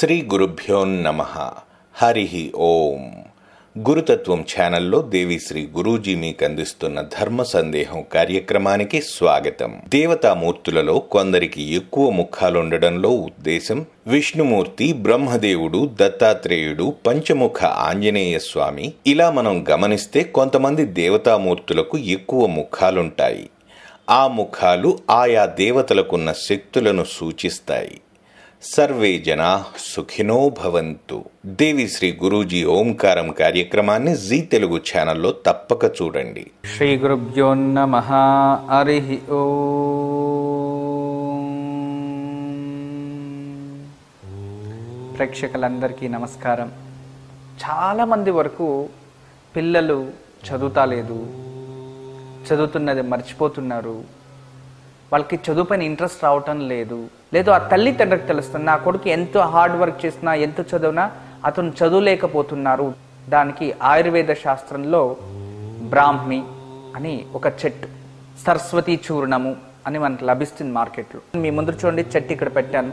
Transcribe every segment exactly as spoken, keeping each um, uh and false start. శ్రీ గురుభ్యో నమః. హరిహి ఓం. గురుతత్వం ఛానల్లో దేవిశ్రీ గురూజీ మీకు అందిస్తున్న ధర్మ సందేహం కార్యక్రమానికి స్వాగతం. దేవతామూర్తులలో కొందరికి ఎక్కువ ముఖాలుండడంలో ఉద్దేశం విష్ణుమూర్తి, బ్రహ్మదేవుడు, దత్తాత్రేయుడు, పంచముఖ ఆంజనేయ స్వామి. ఇలా మనం గమనిస్తే కొంతమంది దేవతామూర్తులకు ఎక్కువ ముఖాలుంటాయి. ఆ ముఖాలు ఆయా దేవతలకున్న శక్తులను సూచిస్తాయి. సర్వే జనా సుఖినో భవంతు. దేవి శ్రీ గురూజీ ఓంకారం కార్యక్రమాన్ని జీ తెలుగు ఛానల్లో తప్పక చూడండి. శ్రీ గురుభ్యో నమః. హరిః ఓం. ప్రేక్షకులందరికీ నమస్కారం. చాలామంది వరకు పిల్లలు చదువుతాలేదు, చదువుతున్నది మర్చిపోతున్నారు, వాళ్ళకి చదువు పైన ఇంట్రెస్ట్ రావటం లేదు. లేదు, ఆ తల్లిదండ్రులకు తెలుస్తుంది నా కొడుకు ఎంతో హార్డ్ వర్క్ చేసినా, ఎంత చదివినా అతను చదువులేకపోతున్నారు. దానికి ఆయుర్వేద శాస్త్రంలో బ్రాహ్మి అని ఒక చెట్టు, సరస్వతి చూర్ణము అని మనకు లభిస్తుంది మార్కెట్లో. మీ ముందు చూడండి, చెట్టు ఇక్కడ పెట్టాను.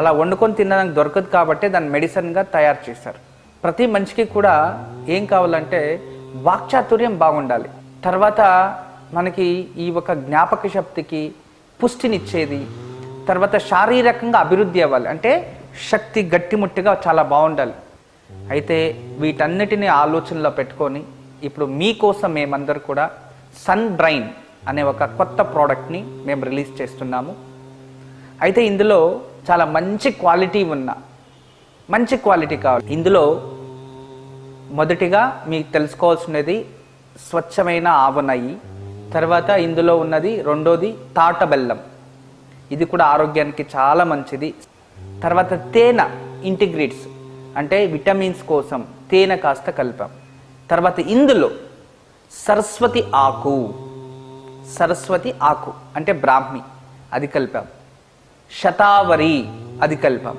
అలా వండుకొని తినడానికి దొరకదు కాబట్టి దాన్ని మెడిసిన్గా తయారు చేశారు. ప్రతి మనిషికి కూడా ఏం కావాలంటే వాక్చాతుర్యం బాగుండాలి. తర్వాత మనకి ఈ ఒక జ్ఞాపక శక్తికి పుష్టినిచ్చేది. తర్వాత శారీరకంగా అభివృద్ధి అవ్వాలి అంటే శక్తి గట్టిముట్టిగా చాలా బాగుండాలి. అయితే వీటన్నిటిని ఆలోచనలో పెట్టుకొని ఇప్పుడు మీకోసం మేమందరూ కూడా సన్ బ్రైన్ అనే ఒక కొత్త ప్రోడక్ట్ని మేము రిలీజ్ చేస్తున్నాము. అయితే ఇందులో చాలా మంచి క్వాలిటీ ఉన్న మంచి క్వాలిటీ కావాలి. ఇందులో మొదటిగా మీకు తెలుసుకోవాల్సినది స్వచ్ఛమైన ఆవనయ్యి. తర్వాత ఇందులో ఉన్నది రెండోది తాట బెల్లం, ఇది కూడా ఆరోగ్యానికి చాలా మంచిది. తర్వాత తేనె ఇంటిగ్రేట్స్ అంటే విటమిన్స్ కోసం తేనె కాస్త కలిపాం. తర్వాత ఇందులో సరస్వతి ఆకు, సరస్వతి ఆకు అంటే బ్రాహ్మి అది కలిపాం. శతావరి అది కలిపాం.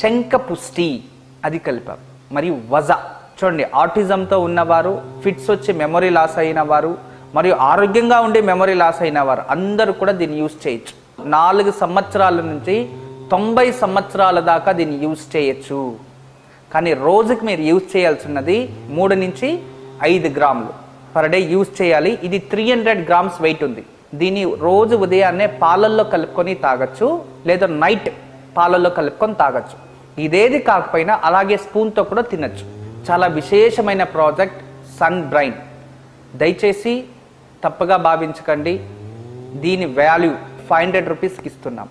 శంఖపుష్టి అది కలిపాం. మరియు వజ చూడండి, ఆటిజంతో ఉన్నవారు, ఫిట్స్ వచ్చి మెమొరీ లాస్ అయిన వారు, మరియు ఆరోగ్యంగా ఉండే మెమొరీ లాస్ అయిన వారు అందరూ కూడా దీన్ని యూజ్ చేయొచ్చు. నాలుగు సంవత్సరాల నుంచి తొంభై సంవత్సరాల దాకా దీన్ని యూజ్ చేయొచ్చు. కానీ రోజుకి మీరు యూజ్ చేయాల్సినది మూడు నుంచి ఐదు గ్రాములు పర్ డే యూజ్ చేయాలి. ఇది త్రీ హండ్రెడ్ గ్రామ్స్ వెయిట్ ఉంది. దీన్ని రోజు ఉదయాన్నే పాలల్లో కలుపుకొని తాగొచ్చు, లేదా నైట్ పాలల్లో కలుపుకొని తాగొచ్చు. ఇదేది కాకపోయినా అలాగే స్పూన్తో కూడా తినచ్చు. చాలా విశేషమైన ప్రాజెక్ట్ సన్ బ్రైన్. దయచేసి తప్పగా భావించకండి. దీని వాల్యూ ఫైవ్ హండ్రెడ్ రూపీస్కి ఇస్తున్నాం.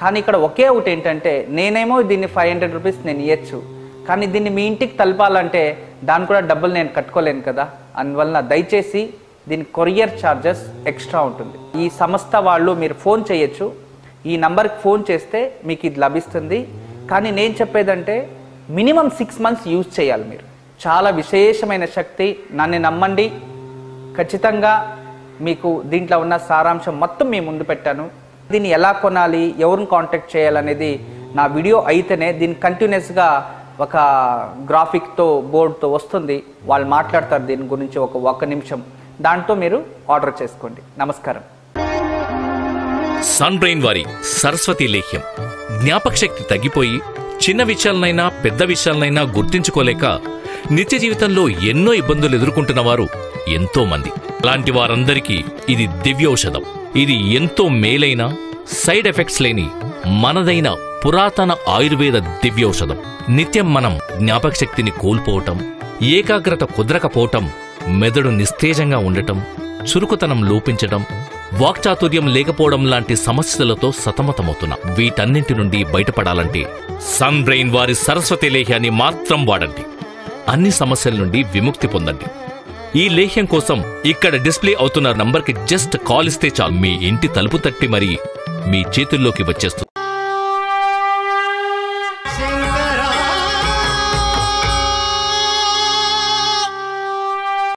కానీ ఇక్కడ ఒకే ఒకటి ఏంటంటే, నేనేమో దీన్ని ఫైవ్ హండ్రెడ్ రూపీస్ నేను ఇవ్వచ్చు, కానీ దీన్ని మీ ఇంటికి తలపాలంటే దాని కూడా డబ్బులు నేను కట్టుకోలేను కదా. అందువలన దయచేసి దీని కొరియర్ ఛార్జెస్ ఎక్స్ట్రా ఉంటుంది. ఈ సంస్థ వాళ్ళు మీరు ఫోన్ చేయొచ్చు. ఈ నంబర్కి ఫోన్ చేస్తే మీకు ఇది లభిస్తుంది. కానీ నేను చెప్పేదంటే మినిమం సిక్స్ మంత్స్ యూజ్ చేయాలి మీరు. చాలా విశేషమైన శక్తి, నన్ను నమ్మండి. ఖచ్చితంగా మీకు దీంట్లో ఉన్న సారాంశం మొత్తం మీ ముందు పెట్టాను. దీన్ని ఎలా కొనాలి, ఎవరిని కాంటాక్ట్ చేయాలనేది నా వీడియో అయితేనే దీన్ని కంటిన్యూస్గా ఒక గ్రాఫిక్తో బోర్డుతో వస్తుంది. వాళ్ళు మాట్లాడతారు దీని గురించి ఒక ఒక్క నిమిషం. దాంతో మీరు ఆర్డర్ చేసుకోండి. నమస్కారం. సన్ బ్రైన్ వారి సరస్వతి లేహ్యం. జ్ఞాపక శక్తి తగ్గిపోయి చిన్న విషయాలనైనా పెద్ద విషయాలనైనా గుర్తించుకోలేక నిత్య జీవితంలో ఎన్నో ఇబ్బందులు ఎదుర్కొంటున్న వారు ఎంతో మంది. అలాంటి వారందరికీ ఇది దివ్యౌషధం. ఇది ఎంతో మేలైన, సైడ్ ఎఫెక్ట్స్ లేని మనదైన పురాతన ఆయుర్వేద దివ్యౌషధం. నిత్యం మనం జ్ఞాపక శక్తిని కోల్పోవటం, ఏకాగ్రత కుదరకపోవటం, మెదడు నిస్తేజంగా ఉండటం, చురుకుతనం లోపించడం, వాక్చాతుర్యం లేకపోవడం లాంటి సమస్యలతో సతమతమవుతున్నాం. వీటన్నింటి నుండి బయటపడాలంటే సన్ బ్రైన్ వారి సరస్వతి లేహ్యాన్ని మాత్రం వాడండి. అన్ని సమస్యల నుండి విముక్తి పొందండి. ఈ లేహ్యం కోసం ఇక్కడ డిస్ప్లే అవుతున్న నంబర్కి జస్ట్ కాల్ ఇస్తే చాలు, మీ ఇంటి తలుపు తట్టి మరీ మీ చేతుల్లోకి వచ్చేస్తుంది.